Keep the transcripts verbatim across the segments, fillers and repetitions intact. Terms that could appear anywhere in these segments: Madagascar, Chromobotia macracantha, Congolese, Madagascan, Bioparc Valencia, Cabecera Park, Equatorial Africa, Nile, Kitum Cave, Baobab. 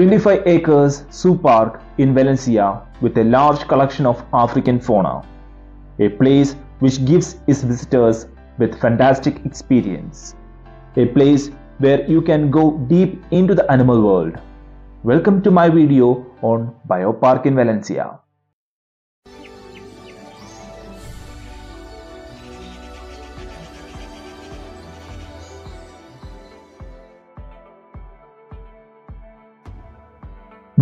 twenty-five acres zoo park in Valencia with a large collection of African fauna, a place which gives its visitors with fantastic experience, a place where you can go deep into the animal world. Welcome to my video on Bioparc in Valencia.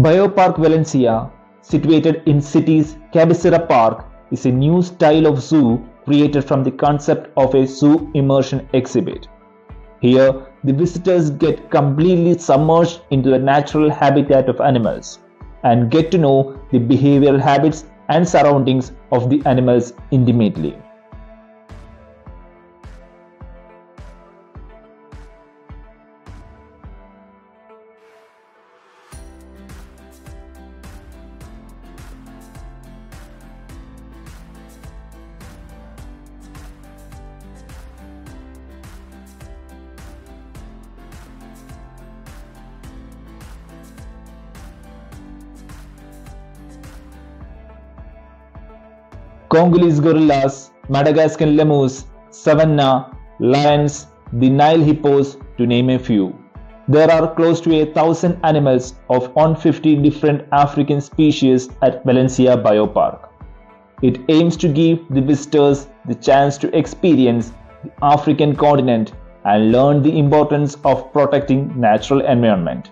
Bioparc Valencia, situated in city's Cabecera Park, is a new style of zoo created from the concept of a zoo immersion exhibit. Here, the visitors get completely submerged into the natural habitat of animals and get to know the behavioral habits and surroundings of the animals intimately. Congolese gorillas, Madagascan lemurs, savanna, lions, the Nile hippos, to name a few. There are close to a thousand animals of one hundred fifty different African species at Valencia Bioparc. It aims to give the visitors the chance to experience the African continent and learn the importance of protecting natural environment.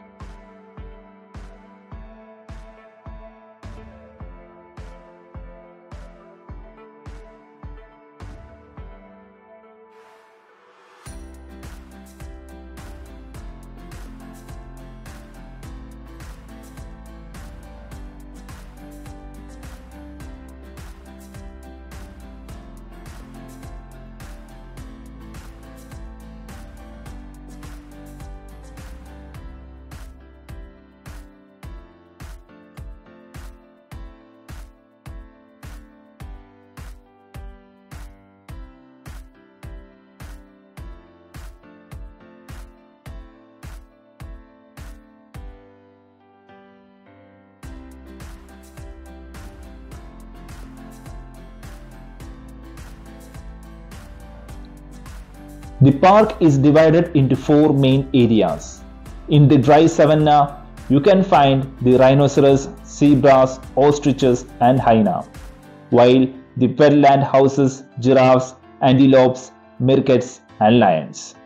The park is divided into four main areas. In the dry savanna, you can find the rhinoceros, zebras, ostriches and hyena, while the wetland houses giraffes, antelopes, meerkats and lions.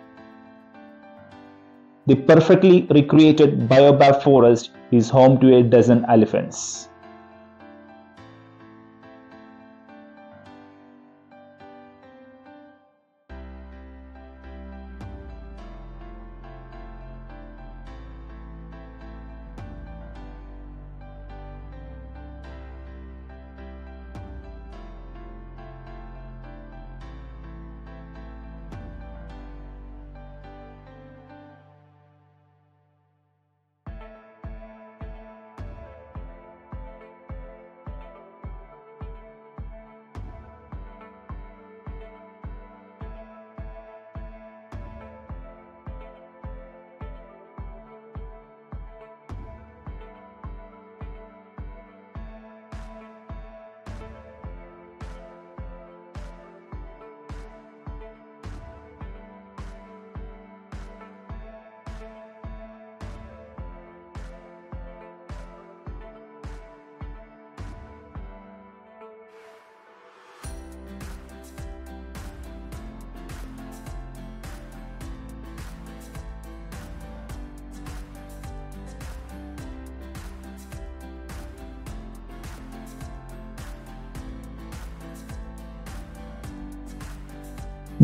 The perfectly recreated Baobab forest is home to a dozen elephants.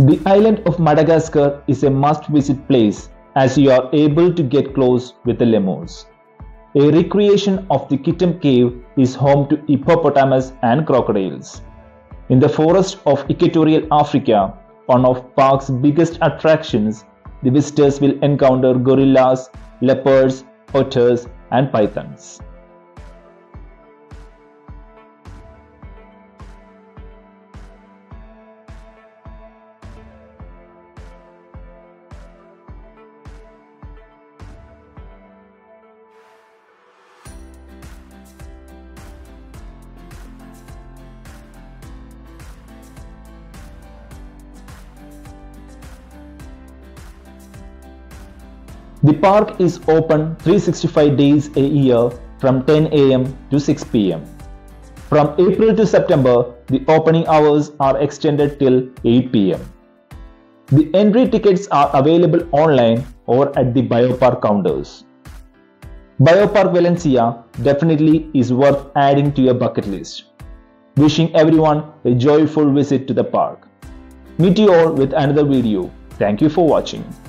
The island of Madagascar is a must-visit place as you are able to get close with the lemurs. A recreation of the Kitum Cave is home to hippopotamus and crocodiles. In the forest of Equatorial Africa, one of park's biggest attractions, the visitors will encounter gorillas, leopards, otters and pythons. The park is open three hundred sixty-five days a year from ten A M to six P M From April to September, the opening hours are extended till eight P M The entry tickets are available online or at the Bioparc counters. Bioparc Valencia definitely is worth adding to your bucket list. Wishing everyone a joyful visit to the park. Meet you all with another video. Thank you for watching.